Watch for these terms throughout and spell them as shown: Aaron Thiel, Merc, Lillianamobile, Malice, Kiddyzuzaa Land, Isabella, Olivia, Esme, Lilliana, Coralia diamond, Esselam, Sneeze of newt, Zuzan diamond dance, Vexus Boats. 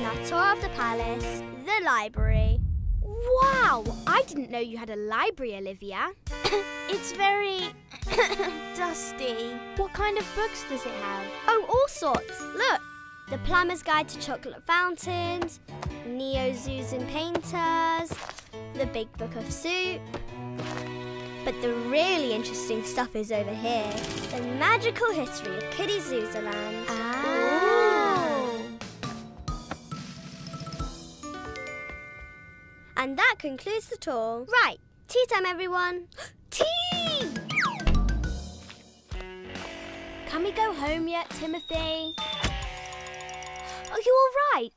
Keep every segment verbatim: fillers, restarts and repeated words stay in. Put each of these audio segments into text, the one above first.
taking our tour of the palace, the library. Wow! I didn't know you had a library, Olivia. It's very dusty. What kind of books does it have? Oh, all sorts. Look. The Plumber's Guide to Chocolate Fountains, Neo Zuzan Painters, The Big Book of Soup. But the really interesting stuff is over here. The Magical History of Kiddyzuzaa Land. Ah. Ooh. And that concludes the tour. Right, tea time, everyone. Tea! Can we go home yet, Timothy? Are you all right?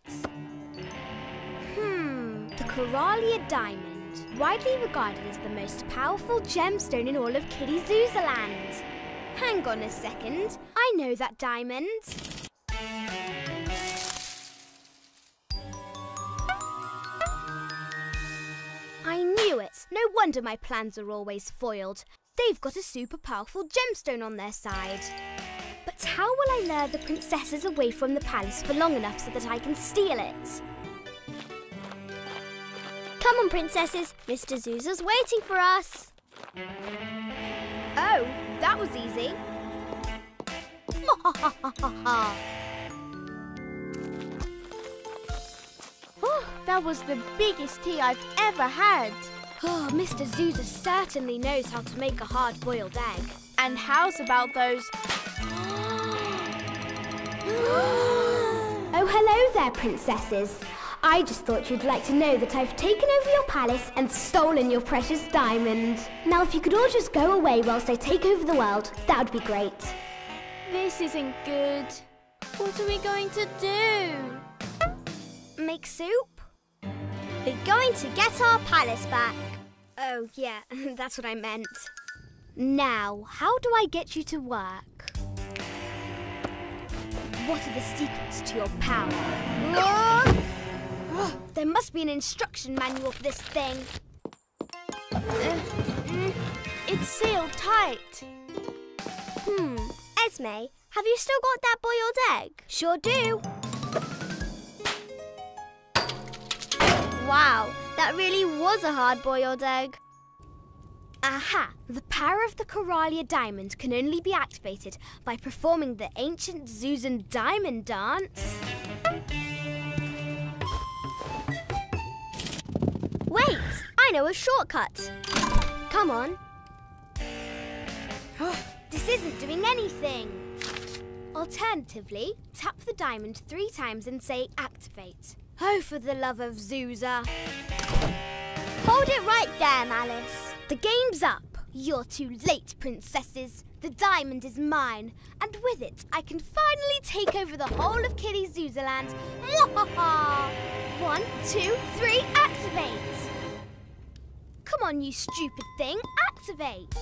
Hmm, the Coralia diamond. Widely regarded as the most powerful gemstone in all of Kiddyzuzaa Land. Hang on a second, I know that diamond. I knew it. No wonder my plans are always foiled. They've got a super powerful gemstone on their side. But how will I lure the princesses away from the palace for long enough so that I can steal it? Come on, princesses. Mister Zuzan's waiting for us. Oh, that was easy. Oh, that was the biggest tea I've ever had. Oh, Mister Zuzan certainly knows how to make a hard-boiled egg. And how's about those... Oh, hello there, princesses. I just thought you'd like to know that I've taken over your palace and stolen your precious diamond. Now, if you could all just go away whilst I take over the world, that would be great. This isn't good. What are we going to do? Make soup? We're going to get our palace back. Oh, yeah, that's what I meant. Now, how do I get you to work? What are the secrets to your power? Whoa! Oh, there must be an instruction manual for this thing. Uh, mm, it's sealed tight. Hmm. Esme, have you still got that boiled egg? Sure do. Wow, that really was a hard-boiled egg. Aha! The power of the Coralia diamond can only be activated by performing the ancient Zuzan diamond dance. Wait, I know a shortcut. Come on. This isn't doing anything. Alternatively, tap the diamond three times and say activate. Oh, for the love of Zuzan. Hold it right there, Malice. The game's up. You're too late, princesses. The diamond is mine, and with it, I can finally take over the whole of Kiddyzuzaa Land. One, two, three, activate! Come on, you stupid thing, activate!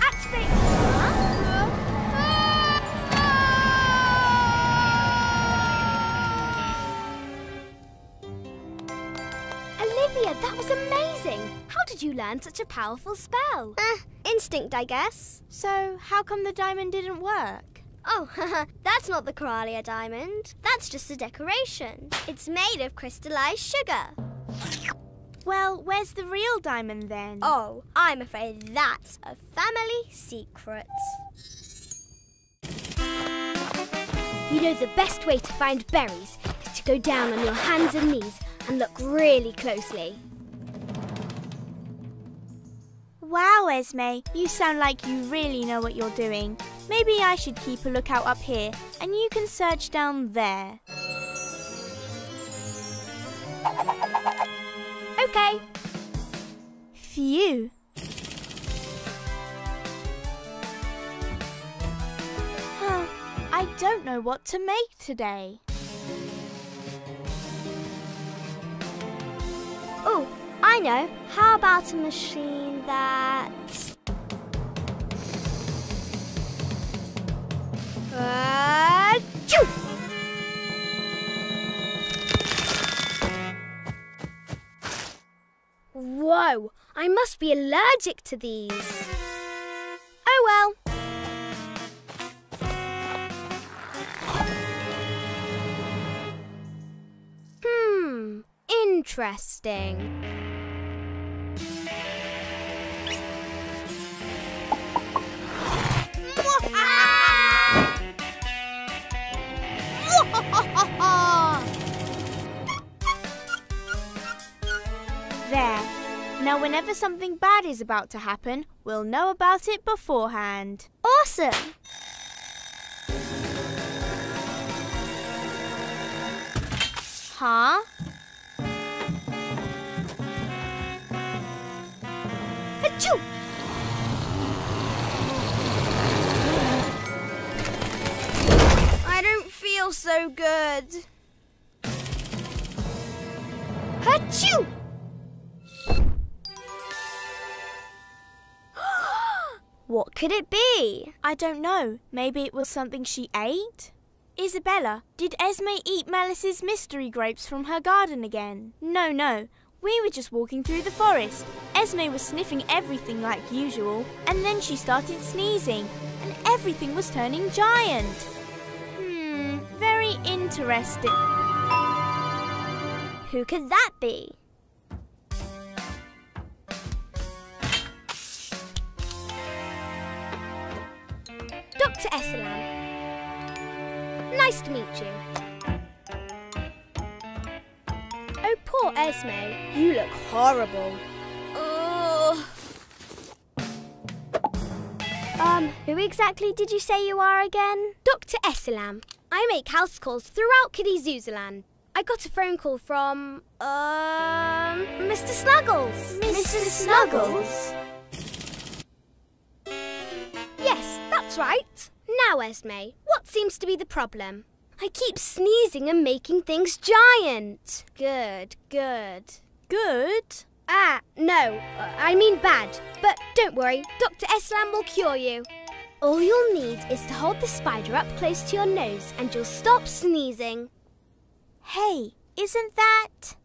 Activate! Olivia, that was amazing! How did you learn such a powerful spell? Uh, instinct, I guess. So, how come the diamond didn't work? Oh, that's not the Coralia diamond. That's just a decoration. It's made of crystallized sugar. Well, where's the real diamond then? Oh, I'm afraid that's a family secret. You know, the best way to find berries is to go down on your hands and knees and look really closely. Wow, Esme, you sound like you really know what you're doing. Maybe I should keep a lookout up here, and you can search down there. Okay. Phew. Huh, I don't know what to make today. Oh, I know. How about a machine that... Uh, choo! Whoa, I must be allergic to these. Oh well. interesting. There. Now whenever something bad is about to happen, we'll know about it beforehand. Awesome! Huh? Achoo! I don't feel so good. Achoo! What could it be? I don't know. Maybe it was something she ate? Isabella, did Esme eat Malice's mystery grapes from her garden again? No, no. We were just walking through the forest. Esme was sniffing everything like usual, and then she started sneezing, and everything was turning giant. Hmm, very interesting. Who could that be? Doctor Esselam. Nice to meet you. Oh, poor Esme. You look horrible. Ugh. Um, who exactly did you say you are again? Doctor Esselam. I make house calls throughout Kiddyzuzaa Land. I got a phone call from, um, Mister Snuggles. Mister Snuggles? Yes, that's right. Now, Esme, what seems to be the problem? I keep sneezing and making things giant. Good, good. Good? Ah, no, I mean bad. But don't worry, Doctor Eslam will cure you. All you'll need is to hold the spider up close to your nose and you'll stop sneezing. Hey, isn't that...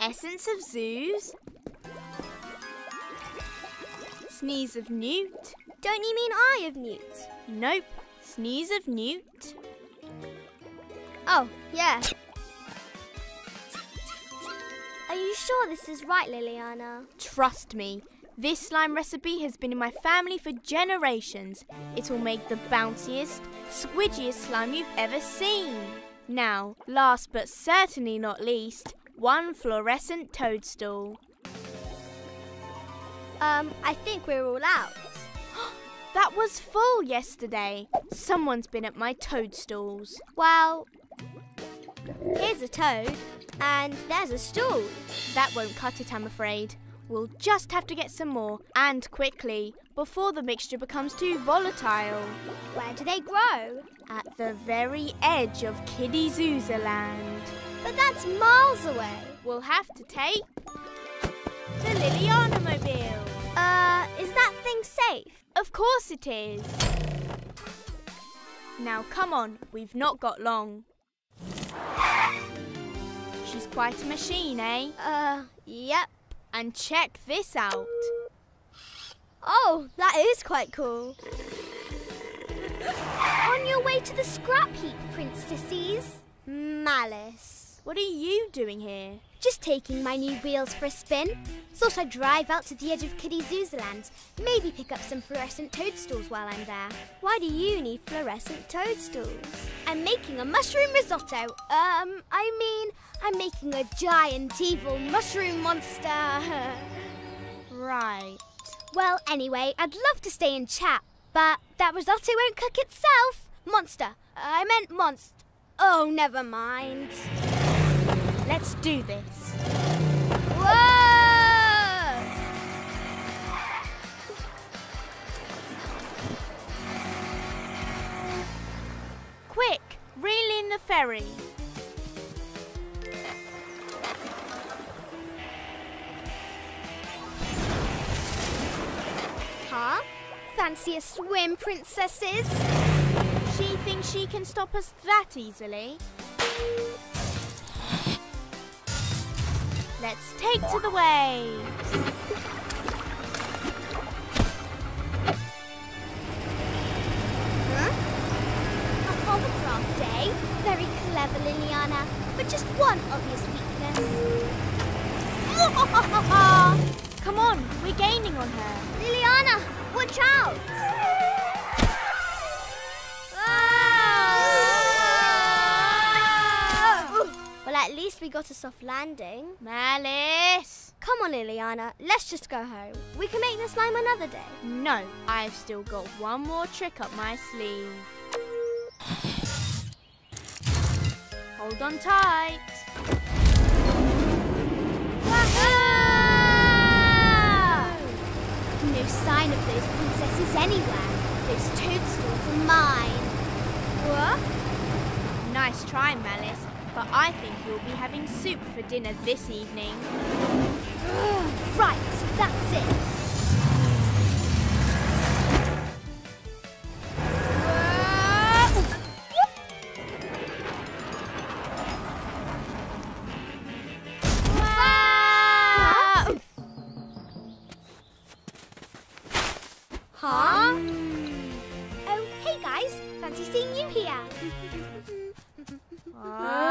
Essence of Zoos, Sneeze of Newt. Don't you mean Eye of Newt? Nope, Sneeze of Newt. Oh, yeah. Are you sure this is right, Liliana? Trust me, this slime recipe has been in my family for generations. It will make the bounciest, squidgiest slime you've ever seen. Now, last but certainly not least, one fluorescent toadstool. Um, I think we're all out. That was full yesterday. Someone's been at my toadstools. Well, here's a toad and there's a stool. That won't cut it, I'm afraid. We'll just have to get some more, and quickly, before the mixture becomes too volatile. Where do they grow? At the very edge of Kiddyzuzaa Land. But that's miles away. We'll have to take the Lillianamobile. Uh, is that thing safe? Of course it is. Now come on, we've not got long. She's quite a machine, eh? Uh, yep. And check this out. Oh, that is quite cool. On your way to the scrap heap, princesses. Malice. What are you doing here? Just taking my new wheels for a spin. Thought I'd drive out to the edge of Kiddyzuzaa Land. Maybe pick up some fluorescent toadstools while I'm there. Why do you need fluorescent toadstools? I'm making a mushroom risotto. Um, I mean, I'm making a giant evil mushroom monster. Right. Well, anyway, I'd love to stay and chat, but that risotto won't cook itself. Monster. I meant monst. Oh, never mind. Let's do this. Whoa! Quick, reel in the ferry. Huh? Fancy a swim, princesses? She thinks she can stop us that easily. Let's take to the waves. Huh? A hovercraft, eh? Very clever, Liliana, but just one obvious weakness. Come on, we're gaining on her. Liliana, watch out! At least we got a soft landing. Malice! Come on, Liliana, let's just go home. We can make this slime another day. No, I've still got one more trick up my sleeve. Hold on tight. Wahoo! No sign of those princesses anywhere. Those toadstools are mine. What? Nice try, Malice. But I think you'll be having soup for dinner this evening. Right, that's it. Huh? Oh, hey guys, fancy seeing you here.